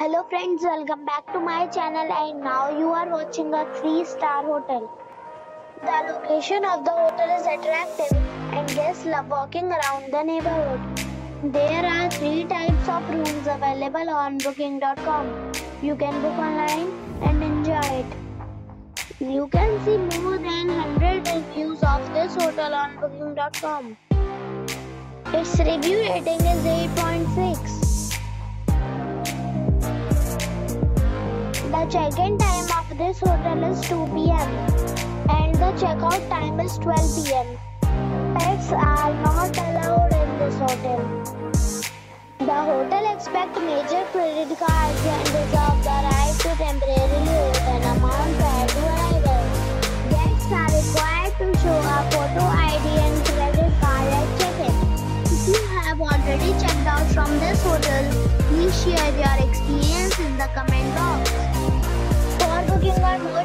Hello friends, welcome back to my channel and now you are watching a 3-star hotel. The location of the hotel is attractive and guests love walking around the neighborhood. There are 3 types of rooms available on booking.com. You can book online and enjoy it. You can see more than 100 reviews of this hotel on booking.com. Its review rating is 8.6. The check-in time of this hotel is 2 p.m. and the check-out time is 12 p.m. Pets are not allowed in this hotel. The hotel accepts major credit cards and reserves the right to temporarily hold an amount prior to arrival. Guests are required to show a photo ID and credit card at check-in. If you have already checked out from this hotel, please share your experience in the comment box. For more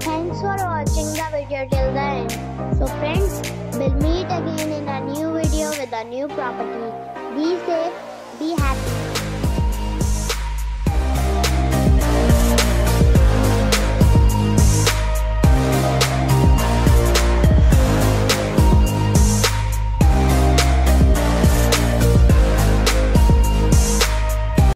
Thanks for watching the video till the end. So friends, we'll meet again in a new video with a new property. Be safe, be happy.